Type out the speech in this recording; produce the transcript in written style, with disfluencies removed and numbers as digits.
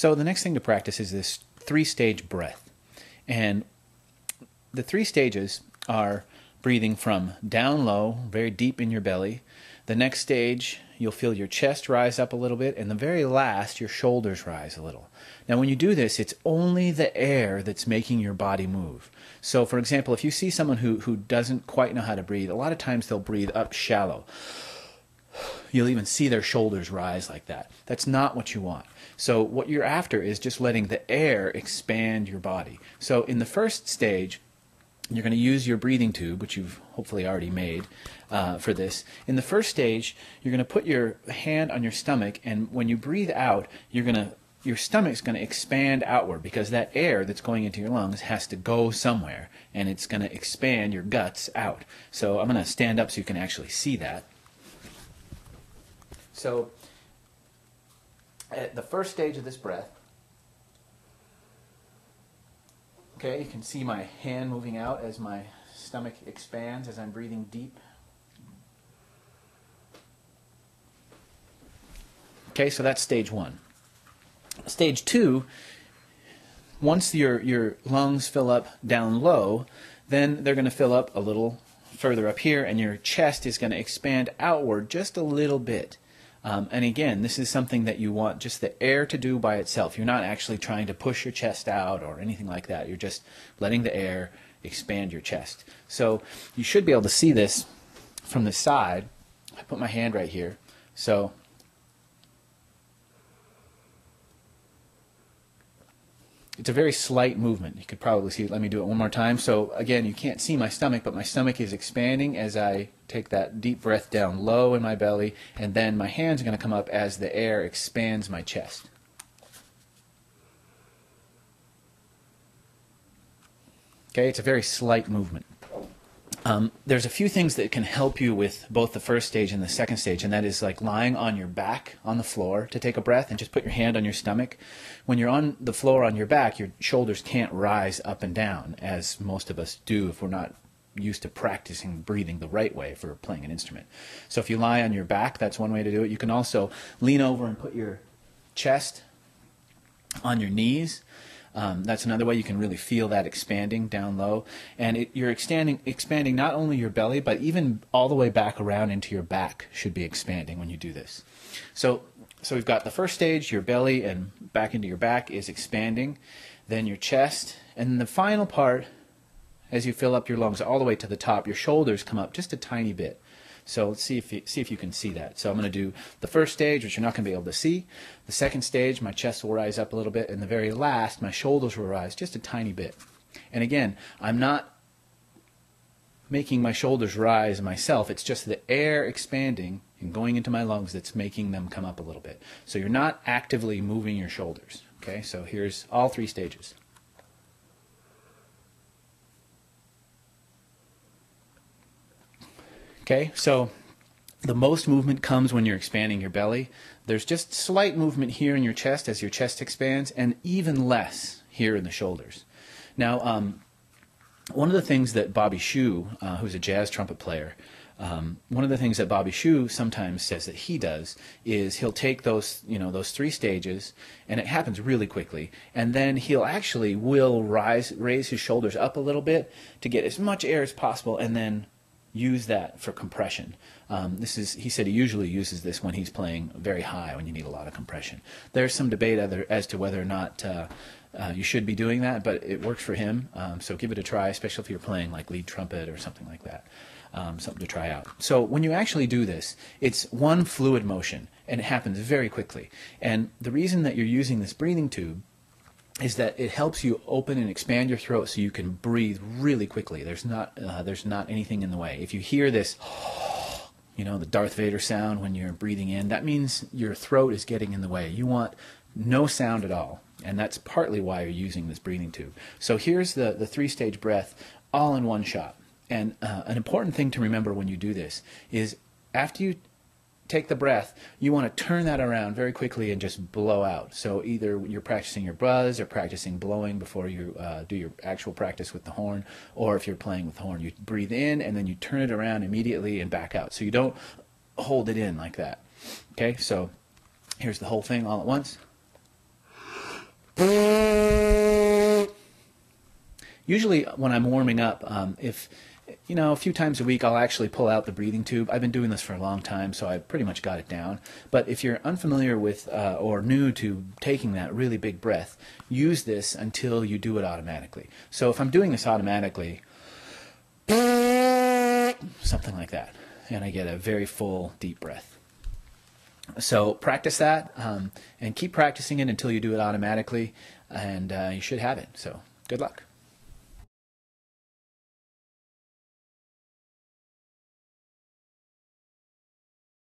So the next thing to practice is this three-stage breath. And the three stages are breathing from down low, very deep in your belly. The next stage, you'll feel your chest rise up a little bit. And the very last, your shoulders rise a little. Now, when you do this, it's only the air that's making your body move. So, for example, if you see someone who doesn't quite know how to breathe, a lot of times they'll breathe up shallow. You'll even see their shoulders rise like that. That's not what you want. So what you're after is just letting the air expand your body. So in the first stage, you're going to use your breathing tube, which you've hopefully already made for this. In the first stage, you're going to put your hand on your stomach, and when you breathe out, you're going to, your stomach's going to expand outward because that air that's going into your lungs has to go somewhere, and it's going to expand your guts out. So I'm going to stand up so you can actually see that. So at the first stage of this breath, okay, you can see my hand moving out as my stomach expands as I'm breathing deep. Okay, so that's stage one. Stage two, once your lungs fill up down low, then they're going to fill up a little further up here, and your chest is going to expand outward just a little bit. And again, this is something that you want just the air to do by itself. You're not actually trying to push your chest out or anything like that. You're just letting the air expand your chest. So you should be able to see this from the side. I put my hand right here. So it's a very slight movement. You could probably see it. Let me do it one more time. So again, you can't see my stomach, but my stomach is expanding as I take that deep breath down low in my belly, and then my hands are going to come up as the air expands my chest. Okay, it's a very slight movement. There's a few things that can help you with both the first stage and the second stage, and that is like lying on your back on the floor to take a breath and just put your hand on your stomach. When you're on the floor on your back, your shoulders can't rise up and down, as most of us do if we're not used to practicing breathing the right way for playing an instrument. So if you lie on your back, that's one way to do it. You can also lean over and put your chest on your knees. That's another way you can really feel that expanding down low. And you're expanding not only your belly, but even all the way back around into your back should be expanding when you do this. So we've got the first stage, your belly and back into your back is expanding, then your chest, and the final part, as you fill up your lungs all the way to the top, your shoulders come up just a tiny bit. So let's see if you can see that. So I'm going to do the first stage, which you're not going to be able to see. The second stage, my chest will rise up a little bit. And the very last, my shoulders will rise just a tiny bit. And again, I'm not making my shoulders rise myself. It's just the air expanding and going into my lungs that's making them come up a little bit. So you're not actively moving your shoulders. Okay, so here's all three stages. Okay, so the most movement comes when you're expanding your belly. There's just slight movement here in your chest as your chest expands, and even less here in the shoulders. Now, one of the things that Bobby Shew, who's a jazz trumpet player, one of the things that Bobby Shew sometimes says that he does is he'll take those, you know, those three stages, and it happens really quickly, and then he'll actually raise his shoulders up a little bit to get as much air as possible, and then use that for compression. He said he usually uses this when he's playing very high, when you need a lot of compression. There's some debate as to whether or not you should be doing that, but it works for him, so give it a try, especially if you're playing like lead trumpet or something like that. Something to try out. So when you actually do this, it's one fluid motion, and it happens very quickly. And the reason that you're using this breathing tube is that it helps you open and expand your throat so you can breathe really quickly. There's not anything in the way. If you hear this, you know, the Darth Vader sound when you're breathing in, that means your throat is getting in the way. You want no sound at all, and that's partly why you're using this breathing tube. So here's the three-stage breath all in one shot. And an important thing to remember when you do this is after you take the breath, you want to turn that around very quickly and just blow out. So either you're practicing your buzz or practicing blowing before you do your actual practice with the horn, or if you're playing with the horn, you breathe in and then you turn it around immediately and back out. So you don't hold it in like that. Okay, so here's the whole thing all at once. Usually when I'm warming up, a few times a week I'll actually pull out the breathing tube. I've been doing this for a long time, so I pretty much got it down. But if you're unfamiliar with or new to taking that really big breath, use this until you do it automatically. So if I'm doing this automatically, something like that, and I get a very full, deep breath. So practice that, and keep practicing it until you do it automatically, and you should have it. So good luck.